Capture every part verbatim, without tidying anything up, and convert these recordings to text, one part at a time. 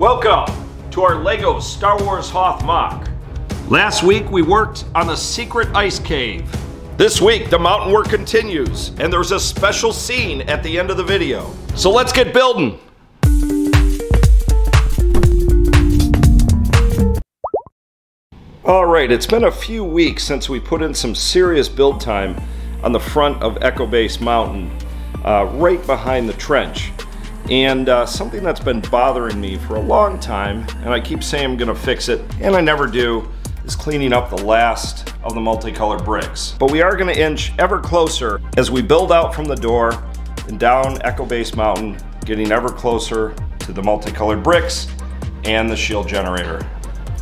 Welcome to our LEGO Star Wars Hoth M O C. Last week we worked on the secret ice cave. This week the mountain work continues and there's a special scene at the end of the video. So let's get building. All right, it's been a few weeks since we put in some serious build time on the front of Echo Base Mountain, uh, right behind the trench. And uh, something that's been bothering me for a long time, and I keep saying I'm gonna fix it, and I never do, is cleaning up the last of the multicolored bricks. But we are gonna inch ever closer as we build out from the door and down Echo Base Mountain, getting ever closer to the multicolored bricks and the shield generator.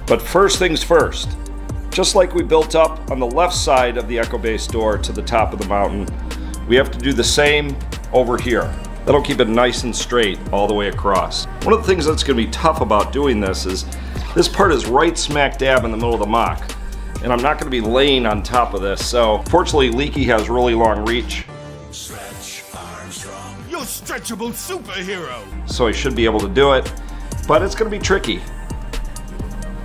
But first things first, just like we built up on the left side of the Echo Base door to the top of the mountain, we have to do the same over here. That'll keep it nice and straight all the way across. One of the things that's gonna be tough about doing this is this part is right smack dab in the middle of the M O C, and I'm not gonna be laying on top of this, so fortunately Leaky has really long reach. Stretch Armstrong. You're stretchable superhero. So I should be able to do it, but it's gonna be tricky.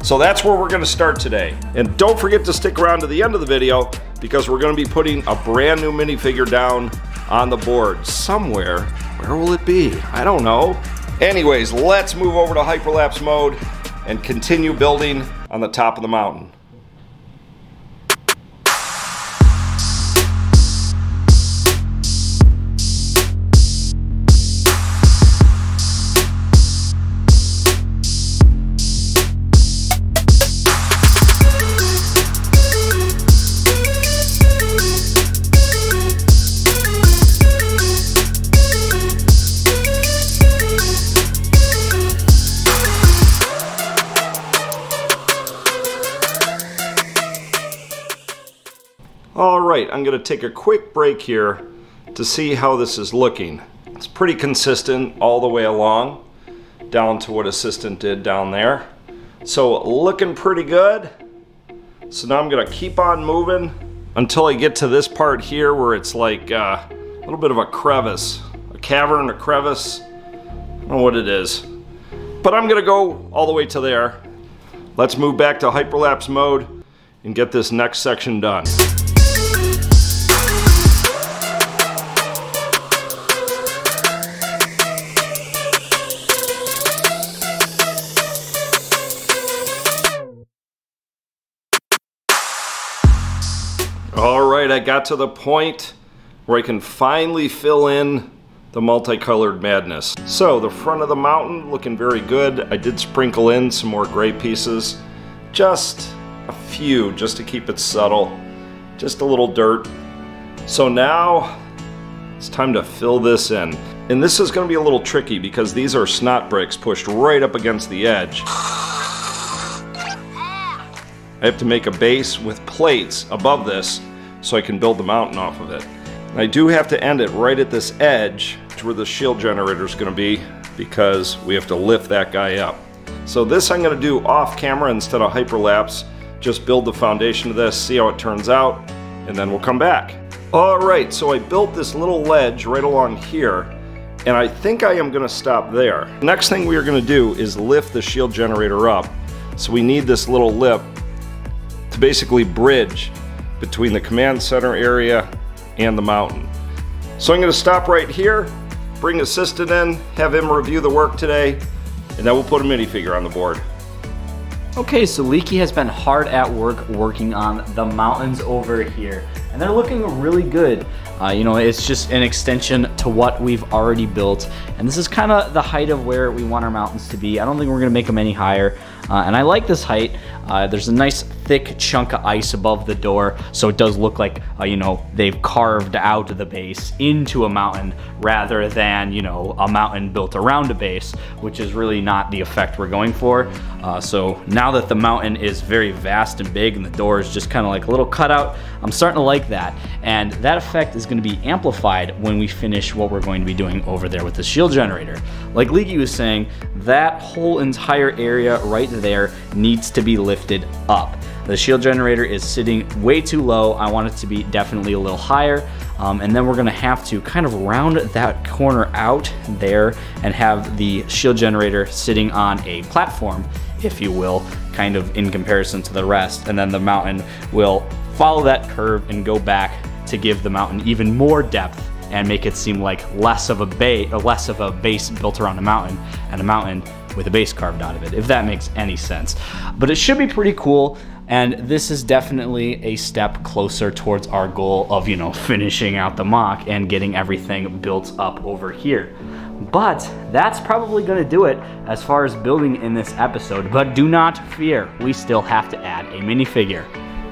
So that's where we're gonna start today. And don't forget to stick around to the end of the video because we're gonna be putting a brand new minifigure down on the board somewhere. Where will it be? I don't know. Anyways, let's move over to hyperlapse mode and continue building on the top of the mountain. Alright, I'm going to take a quick break here to see how this is looking. It's pretty consistent all the way along, down to what Assistant did down there. So looking pretty good. So now I'm going to keep on moving until I get to this part here where it's like uh, a little bit of a crevice, a cavern, a crevice, I don't know what it is. But I'm going to go all the way to there. Let's move back to hyperlapse mode and get this next section done. Alright, I got to the point where I can finally fill in the multicolored madness. So the front of the mountain looking very good. I did sprinkle in some more gray pieces. Just a few, just to keep it subtle. Just a little dirt. So now it's time to fill this in. And this is going to be a little tricky because these are snot bricks pushed right up against the edge. I have to make a base with plates above this so I can build the mountain off of it. And I do have to end it right at this edge to where the shield generator is going to be because we have to lift that guy up. So this I'm going to do off camera instead of hyperlapse. Just build the foundation of this, see how it turns out, and then we'll come back. Alright, so I built this little ledge right along here, and I think I am going to stop there. Next thing we are going to do is lift the shield generator up. So we need this little lip to basically bridge between the command center area and the mountain. So I'm going to stop right here, bring Assistant in, have him review the work today, and then we'll put a minifigure on the board. Okay, so Leaky has been hard at work working on the mountains over here, and they're looking really good. Uh, you know, it's just an extension to what we've already built, and this is kind of the height of where we want our mountains to be. I don't think we're going to make them any higher, uh, and I like this height. Uh, there's a nice thick chunk of ice above the door, so it does look like, uh, you know, they've carved out the base into a mountain rather than, you know, a mountain built around a base, which is really not the effect we're going for. Uh, so now that the mountain is very vast and big and the door is just kind of like a little cutout, I'm starting to like like that. And that effect is going to be amplified when we finish what we're going to be doing over there with the shield generator. Like Leaky was saying, that whole entire area right there needs to be lifted up. The shield generator is sitting way too low. I want it to be definitely a little higher. Um, and then we're gonna have to kind of round that corner out there and have the shield generator sitting on a platform, if you will, kind of in comparison to the rest. And then the mountain will follow that curve and go back to give the mountain even more depth and make it seem like less of a bay, or less of a base built around a mountain and a mountain with a base carved out of it, if that makes any sense. But it should be pretty cool. And this is definitely a step closer towards our goal of, you know, finishing out the mock and getting everything built up over here. But that's probably gonna do it as far as building in this episode. But do not fear, we still have to add a minifigure.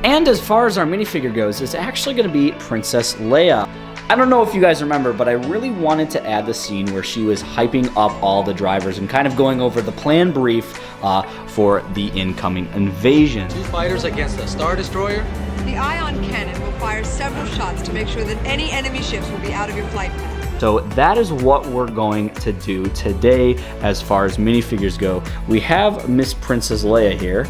And as far as our minifigure goes, it's actually gonna be Princess Leia. I don't know if you guys remember, but I really wanted to add the scene where she was hyping up all the drivers and kind of going over the plan brief uh, for the incoming invasion. Two fighters against the Star Destroyer. The Ion Cannon will fire several shots to make sure that any enemy ships will be out of your flight path. So that is what we're going to do today as far as minifigures go. We have Miss Princess Leia here.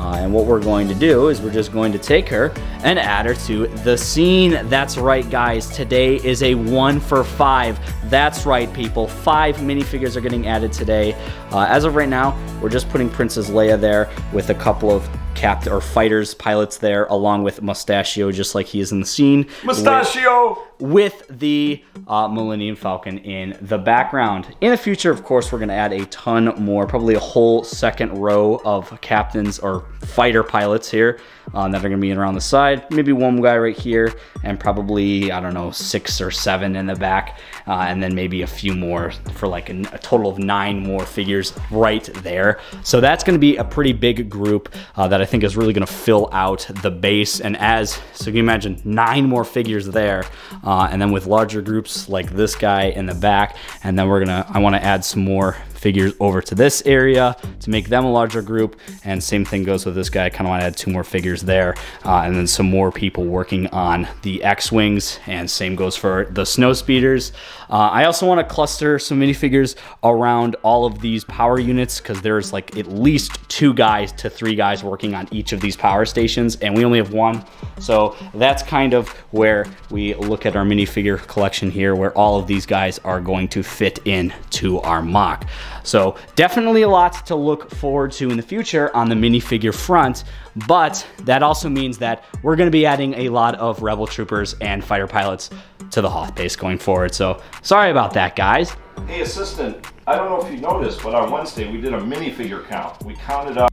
Uh, and what we're going to do is we're just going to take her and add her to the scene. That's right, guys. Today is a one for five. That's right, people. Five minifigures are getting added today. Uh, as of right now, we're just putting Princess Leia there with a couple of captain or fighters, pilots there, along with Mustachio, just like he is in the scene. Mustachio! With, with the uh, Millennium Falcon in the background. In the future, of course, we're gonna add a ton more, probably a whole second row of captains or fighter pilots here um, that are gonna be around the side. Maybe one guy right here and probably, I don't know, six or seven in the back. Uh, and then maybe a few more for like a, a total of nine more figures right there. So that's gonna be a pretty big group uh, that I I think is really gonna fill out the base. And as, so you imagine nine more figures there, uh, and then with larger groups like this guy in the back, and then we're gonna, I wanna add some more figures over to this area to make them a larger group. And same thing goes with this guy. I kinda wanna add two more figures there, uh, and then some more people working on the X-Wings, and same goes for the snow speeders. Uh, I also wanna cluster some minifigures around all of these power units, cause there's like at least two guys to three guys working on on each of these power stations, and we only have one. So that's kind of where we look at our minifigure collection here, where all of these guys are going to fit in to our mock. So definitely a lot to look forward to in the future on the minifigure front, but that also means that we're gonna be adding a lot of Rebel Troopers and fighter pilots to the Hoth base going forward. So sorry about that, guys. Hey, Assistant, I don't know if you noticed, but on Wednesday we did a minifigure count. We counted up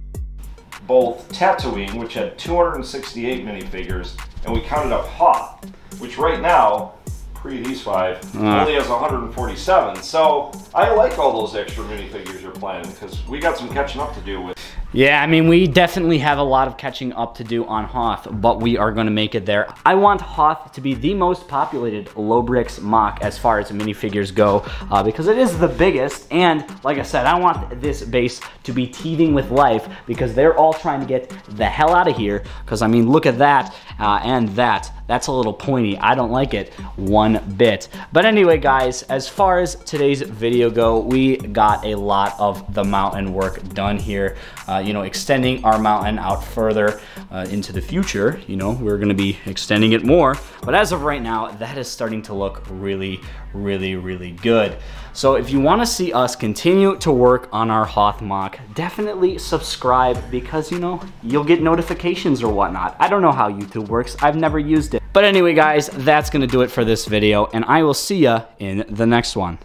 both Tatooine, which had two hundred sixty-eight minifigures, and we counted up Hoth, which right now, pre these five, uh. only has one hundred forty-seven. So I like all those extra minifigures you're planning, because we got some catching up to do with. Yeah, I mean, we definitely have a lot of catching up to do on Hoth, but we are gonna make it there. I want Hoth to be the most populated Lobrix mock as far as minifigures go, uh, because it is the biggest, and like I said, I want this base to be teething with life, because they're all trying to get the hell out of here, because I mean, look at that, uh, and that. That's a little pointy. I don't like it one bit. But anyway, guys, as far as today's video go, we got a lot of the mountain work done here. Uh, you know, extending our mountain out further uh, into the future, you know, we're gonna be extending it more. But as of right now, that is starting to look really, really, really good. So if you wanna see us continue to work on our Hoth mock, definitely subscribe, because, you know, you'll get notifications or whatnot. I don't know how YouTube works. I've never used it. But anyway, guys, that's gonna do it for this video, and I will see ya in the next one.